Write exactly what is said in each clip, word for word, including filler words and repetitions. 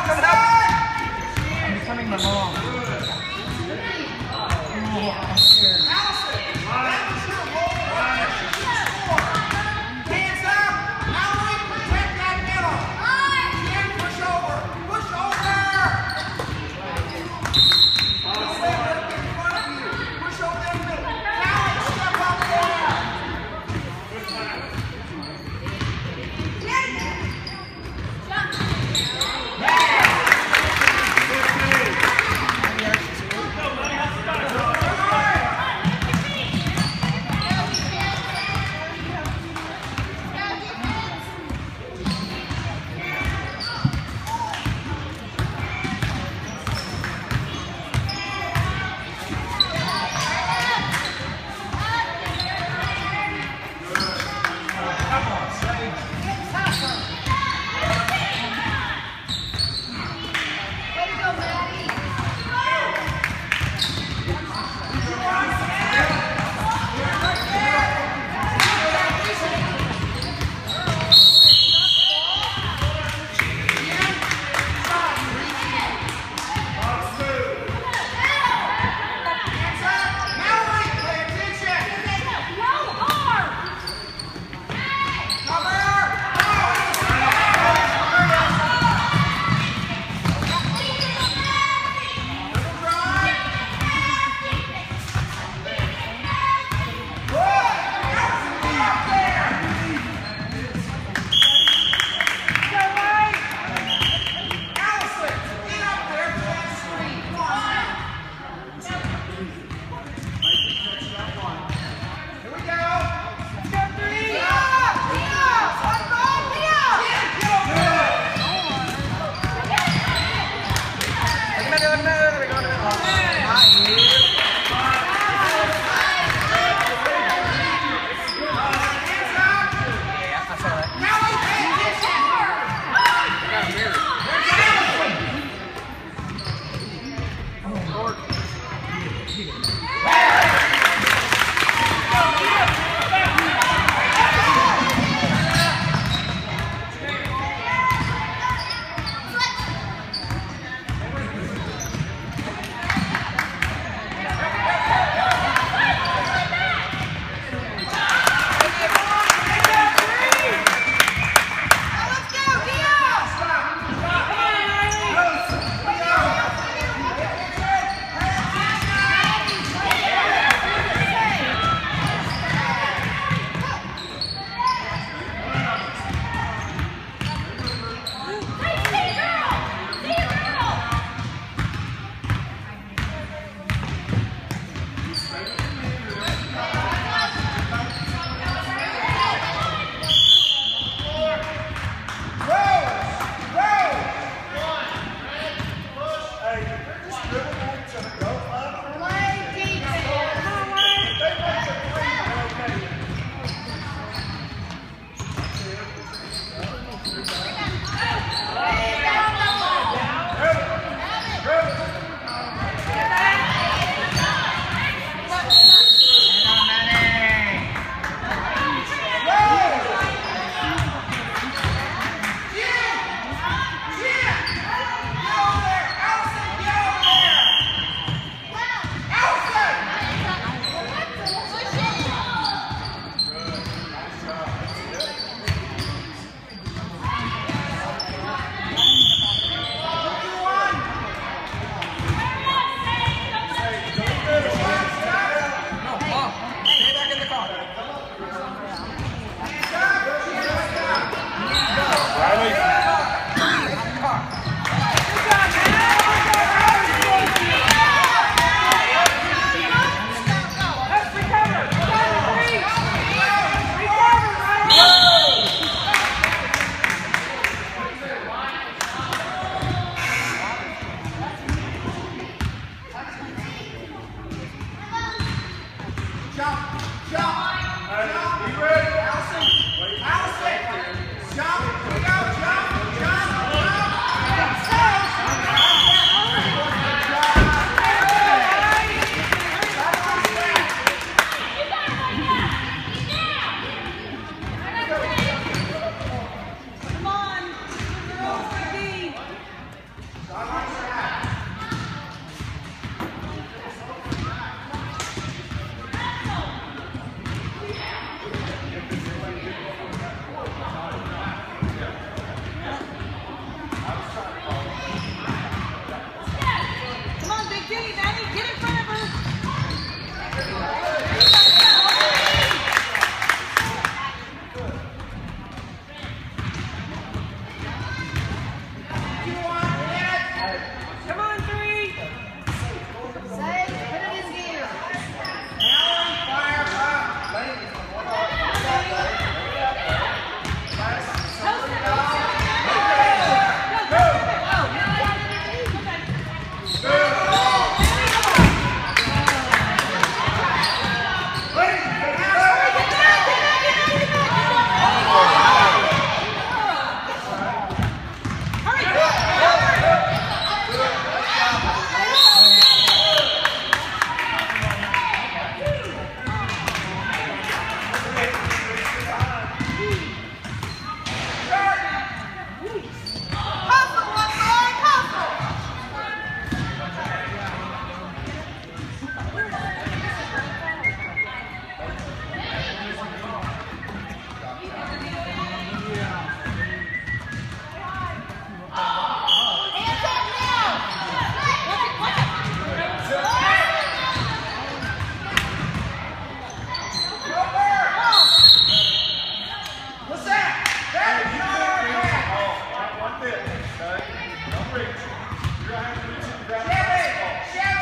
out, coming out. He's coming along. Oh, I'm scared. Stop it. Son. Don't reach. You're going to have to reach and grab the basketball. Yeah.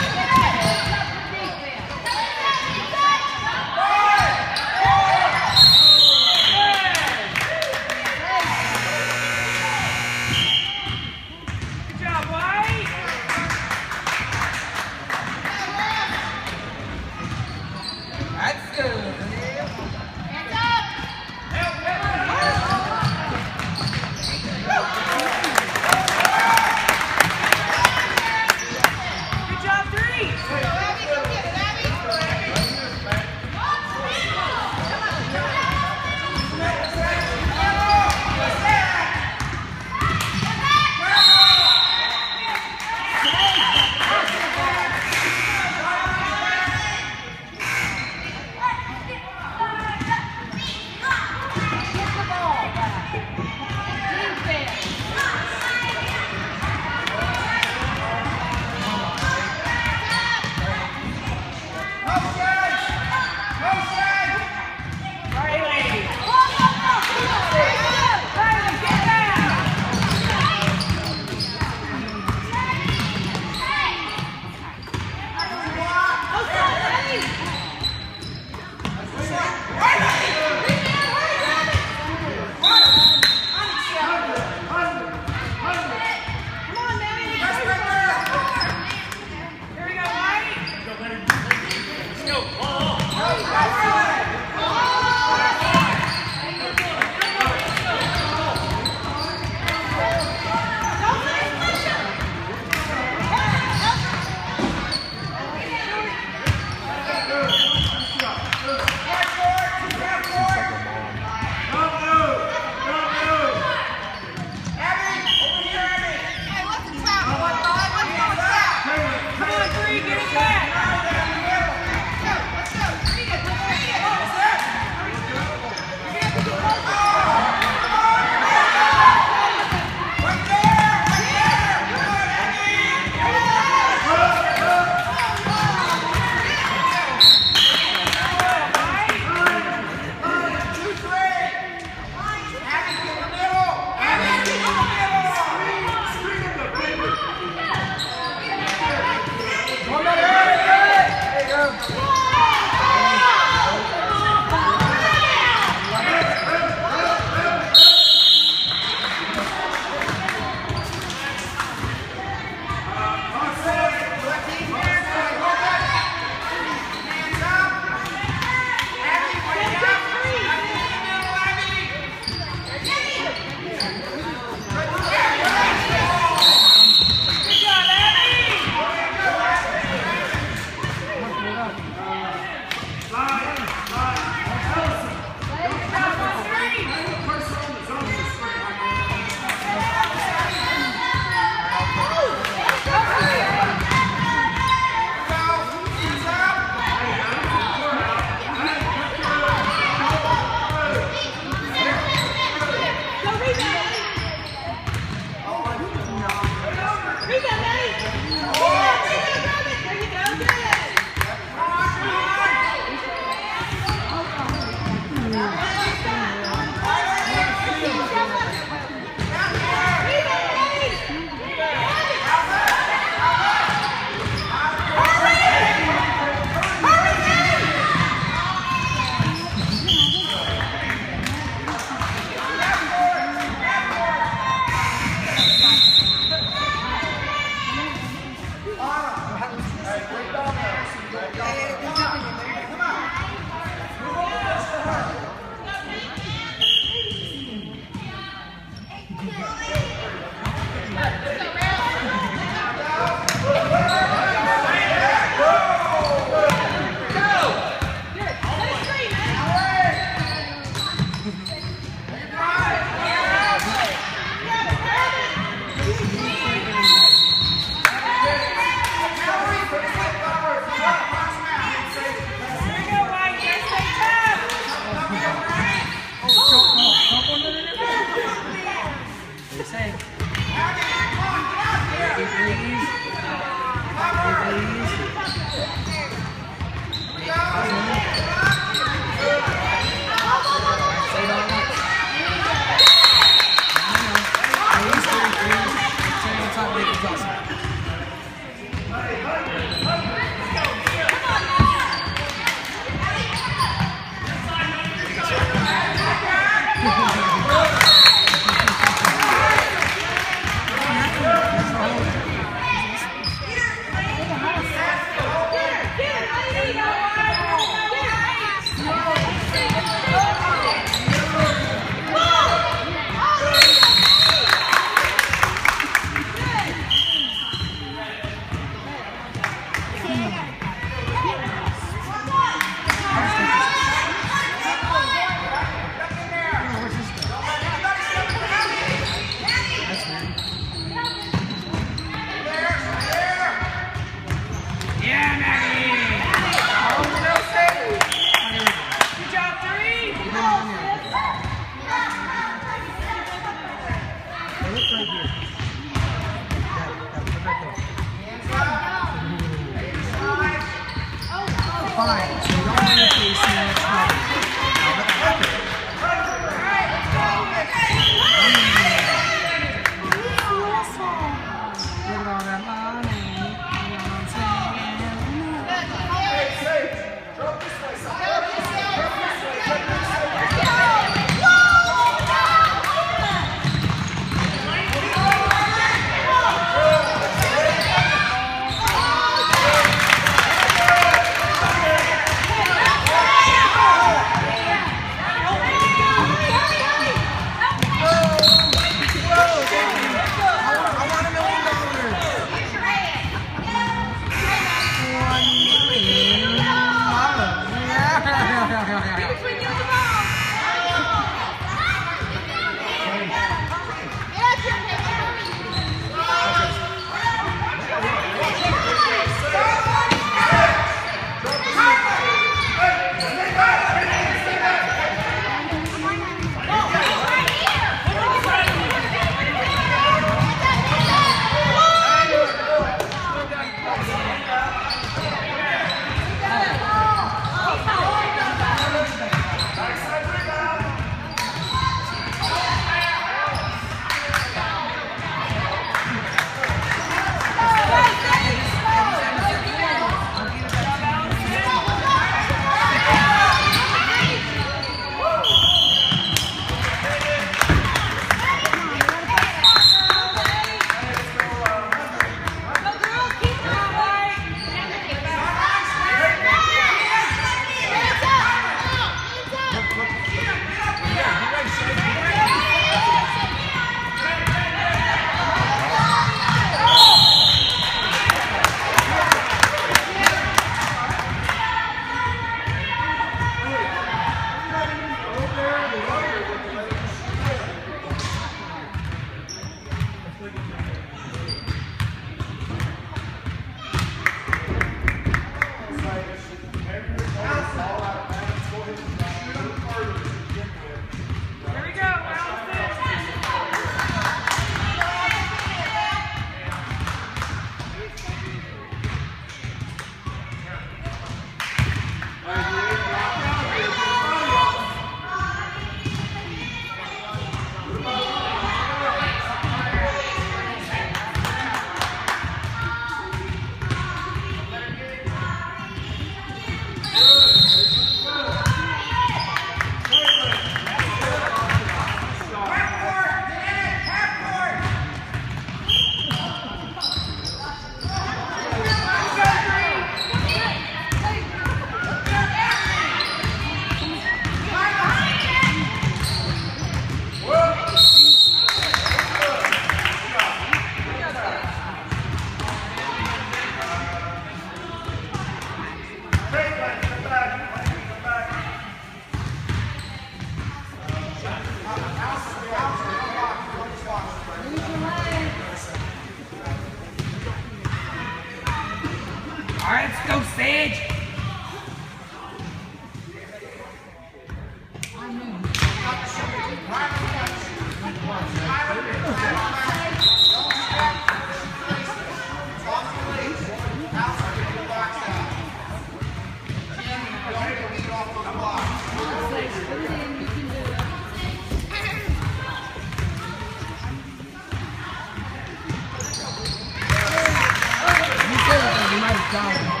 Oh!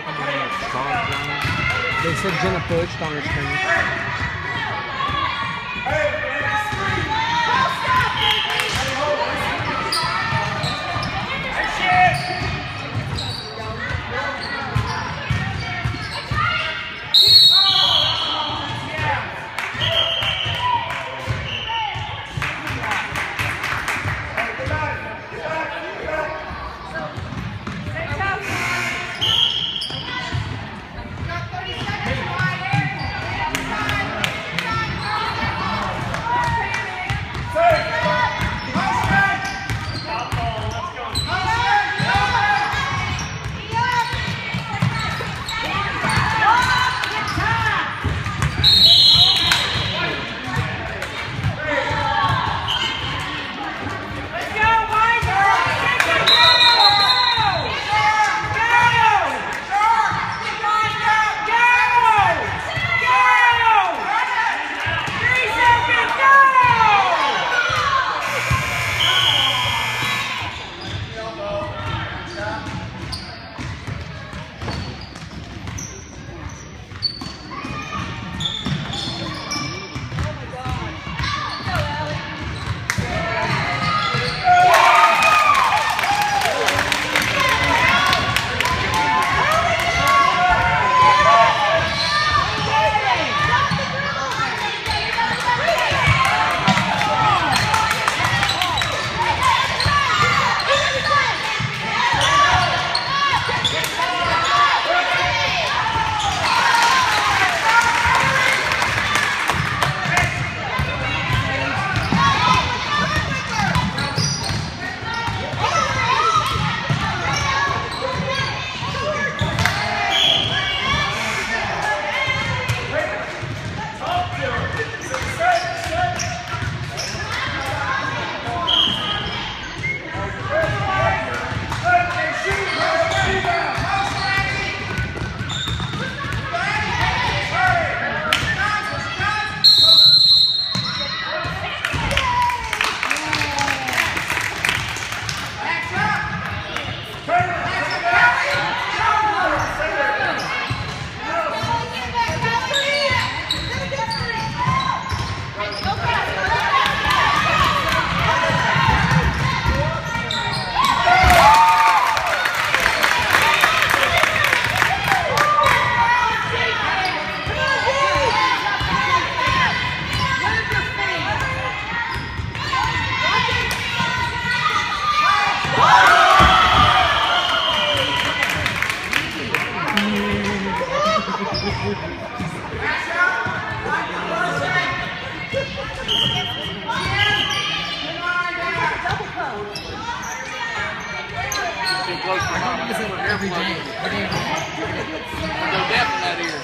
happened when it stopped? They said Jenna perched on her string. Every day. Every day. They're definitely out here.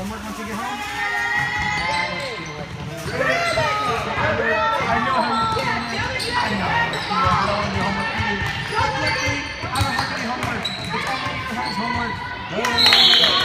homework once you get home? I know homework. I know. I don't want to do homework. I don't have to do homework. It's only you has homework. Why?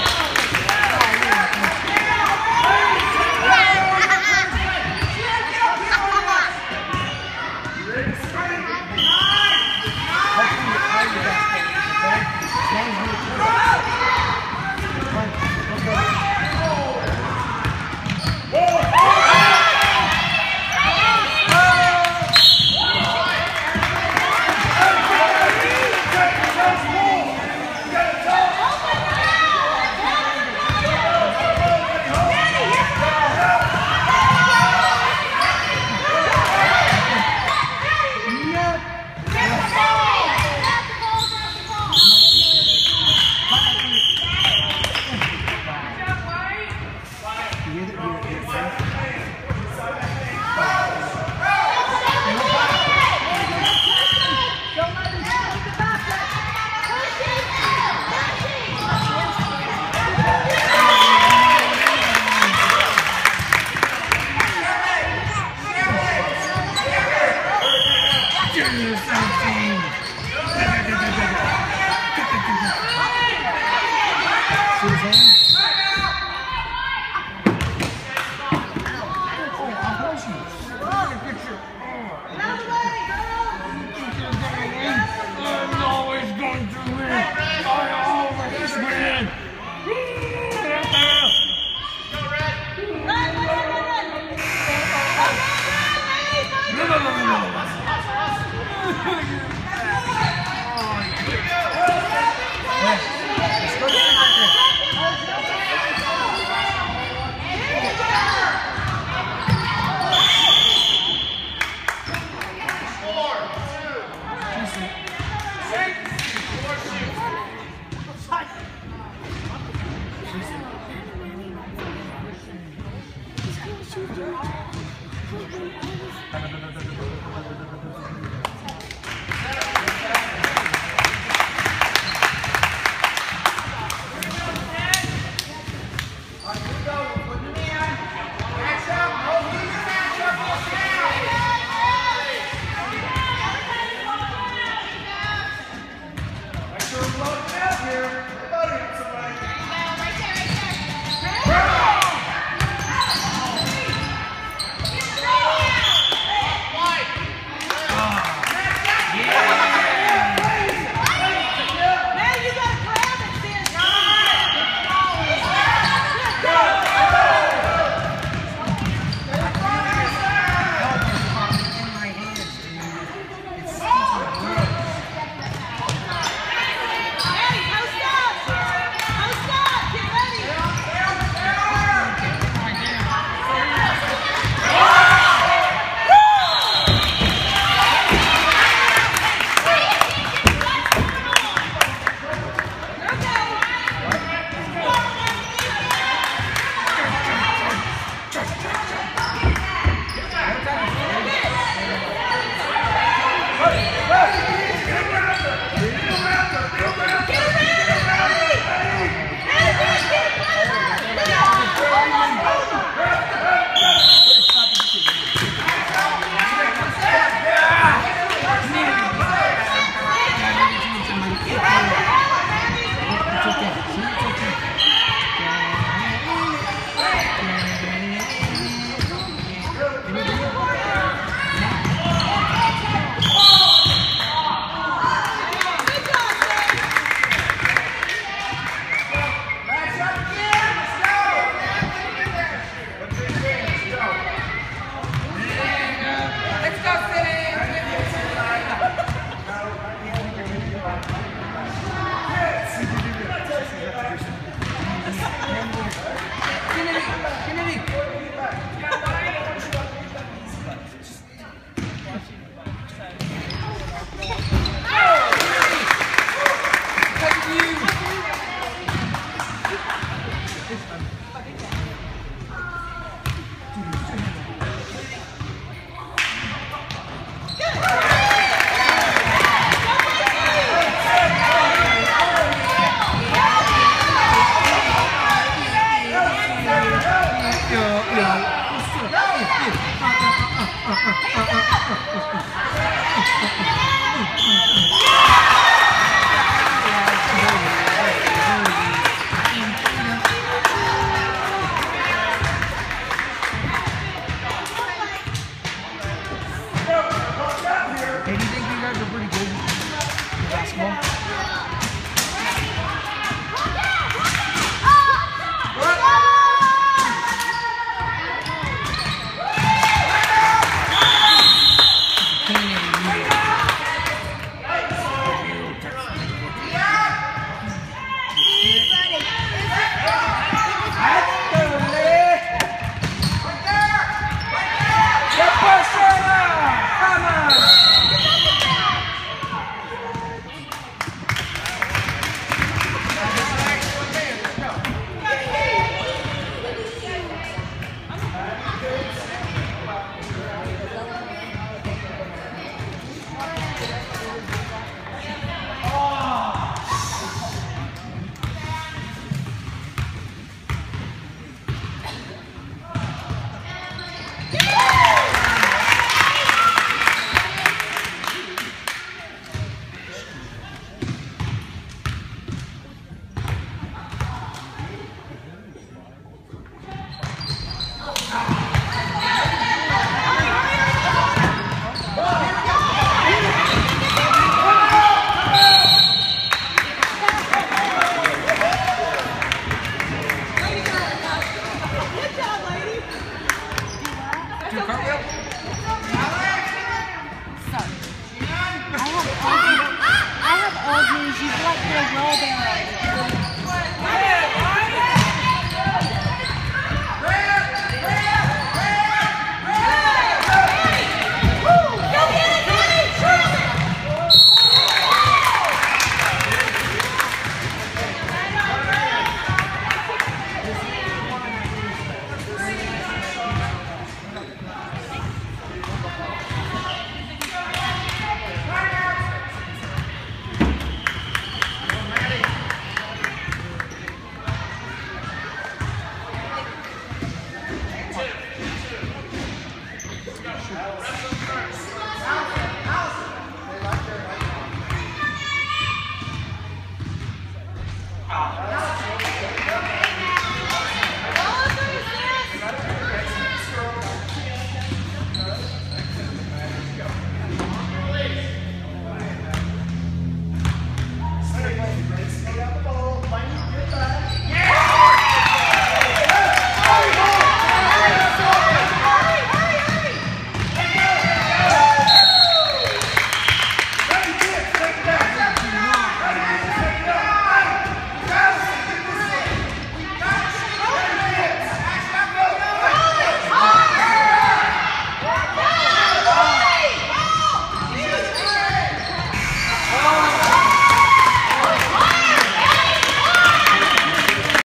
ah, ah, ah.